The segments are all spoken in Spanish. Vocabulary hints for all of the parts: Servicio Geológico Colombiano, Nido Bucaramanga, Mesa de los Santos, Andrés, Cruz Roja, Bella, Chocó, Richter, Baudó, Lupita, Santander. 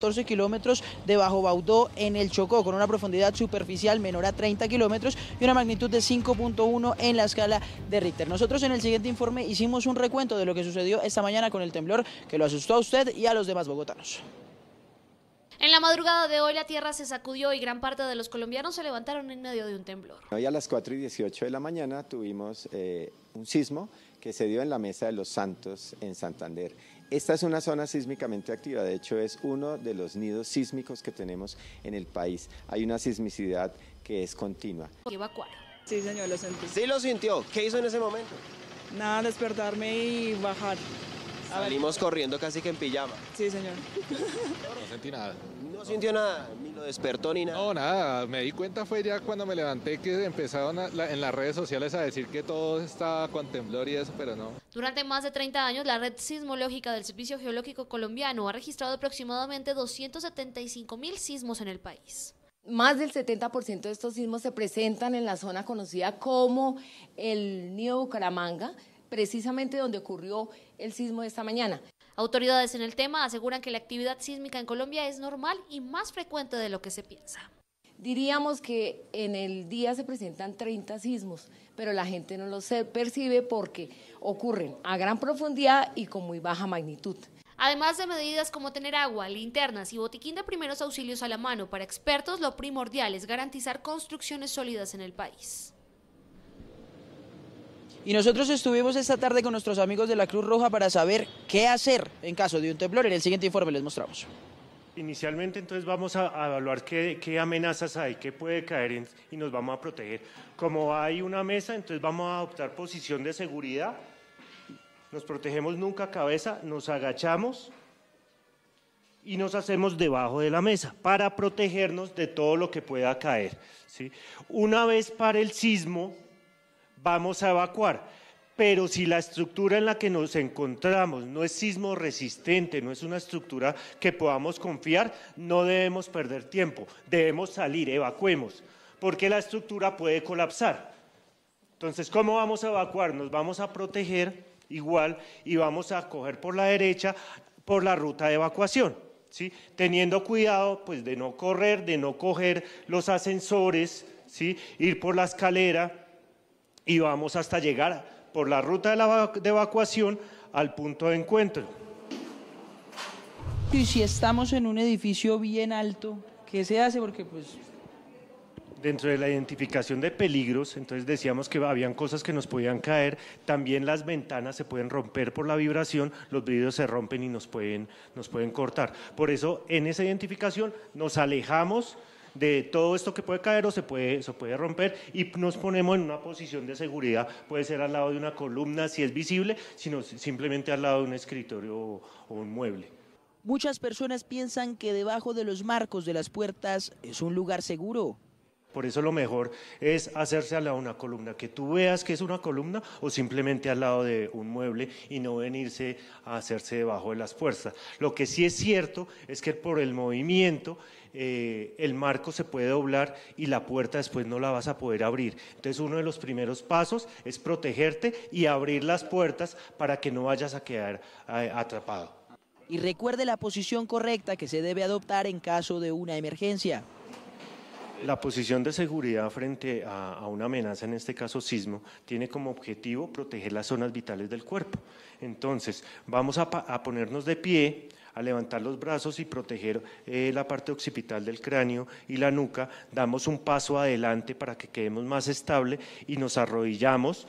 14 kilómetros debajo Baudó en el Chocó, con una profundidad superficial menor a 30 kilómetros y una magnitud de 5.1 en la escala de Richter. Nosotros en el siguiente informe hicimos un recuento de lo que sucedió esta mañana con el temblor que lo asustó a usted y a los demás bogotanos. En la madrugada de hoy la tierra se sacudió y gran parte de los colombianos se levantaron en medio de un temblor. Hoy a las 4:18 de la mañana tuvimos un sismo que se dio en la Mesa de los Santos en Santander. Esta es una zona sísmicamente activa, de hecho es uno de los nidos sísmicos que tenemos en el país. Hay una sismicidad que es continua. ¿Evacuaron? Sí, señor, lo sentí. Sí, lo sintió. ¿Qué hizo en ese momento? Nada, despertarme y bajar. Salimos corriendo casi que en pijama. Sí, señor. No sentí nada. ¿No sintió nada? ¿Ni lo despertó ni nada? No, nada. Me di cuenta fue ya cuando me levanté que empezaron en las redes sociales a decir que todo estaba con temblor y eso, pero no. Durante más de 30 años, la red sismológica del Servicio Geológico Colombiano ha registrado aproximadamente 275.000 sismos en el país. Más del 70% de estos sismos se presentan en la zona conocida como el Nido Bucaramanga, precisamente donde ocurrió el sismo de esta mañana. Autoridades en el tema aseguran que la actividad sísmica en Colombia es normal y más frecuente de lo que se piensa. Diríamos que en el día se presentan 30 sismos, pero la gente no los percibe porque ocurren a gran profundidad y con muy baja magnitud. Además de medidas como tener agua, linternas y botiquín de primeros auxilios a la mano, para expertos lo primordial es garantizar construcciones sólidas en el país. Y nosotros estuvimos esta tarde con nuestros amigos de la Cruz Roja para saber qué hacer en caso de un temblor. En el siguiente informe les mostramos. Inicialmente entonces vamos a evaluar qué amenazas hay, qué puede caer y nos vamos a proteger. Como hay una mesa, entonces vamos a adoptar posición de seguridad. Nos protegemos nunca cabeza, nos agachamos y nos hacemos debajo de la mesa para protegernos de todo lo que pueda caer, ¿sí? Una vez para el sismo, vamos a evacuar, pero si la estructura en la que nos encontramos no es sismo resistente, no es una estructura que podamos confiar, no debemos perder tiempo, debemos salir, evacuemos, porque la estructura puede colapsar. Entonces, ¿cómo vamos a evacuar? Nos vamos a proteger igual y vamos a coger por la derecha por la ruta de evacuación, ¿sí? Teniendo cuidado pues, de no correr, de no coger los ascensores, ¿sí? Ir por la escalera, y vamos hasta llegar por la ruta de evacuación al punto de encuentro. Y si estamos en un edificio bien alto, ¿qué se hace? Porque pues... Dentro de la identificación de peligros, entonces decíamos que habían cosas que nos podían caer, también las ventanas se pueden romper por la vibración, los vidrios se rompen y nos pueden cortar. Por eso, en esa identificación nos alejamos de todo esto que puede caer o se puede romper y nos ponemos en una posición de seguridad, puede ser al lado de una columna si es visible, sino simplemente al lado de un escritorio o un mueble. Muchas personas piensan que debajo de los marcos de las puertas es un lugar seguro. Por eso lo mejor es hacerse al lado de una columna, que tú veas que es una columna o simplemente al lado de un mueble y no venirse a hacerse debajo de las puertas. Lo que sí es cierto es que por el movimiento el marco se puede doblar y la puerta después no la vas a poder abrir. Entonces uno de los primeros pasos es protegerte y abrir las puertas para que no vayas a quedar atrapado. Y recuerde la posición correcta que se debe adoptar en caso de una emergencia. La posición de seguridad frente a una amenaza, en este caso sismo, tiene como objetivo proteger las zonas vitales del cuerpo. Entonces, vamos a ponernos de pie, a levantar los brazos y proteger la parte occipital del cráneo y la nuca. Damos un paso adelante para que quedemos más estable y nos arrodillamos,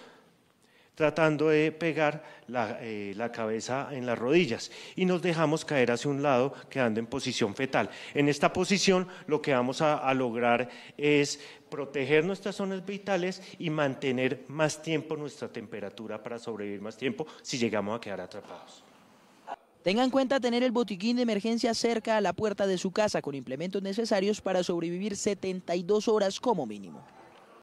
tratando de pegar la cabeza en las rodillas y nos dejamos caer hacia un lado quedando en posición fetal. En esta posición lo que vamos a lograr es proteger nuestras zonas vitales y mantener más tiempo nuestra temperatura para sobrevivir más tiempo si llegamos a quedar atrapados. Tenga en cuenta tener el botiquín de emergencia cerca a la puerta de su casa con implementos necesarios para sobrevivir 72 horas como mínimo.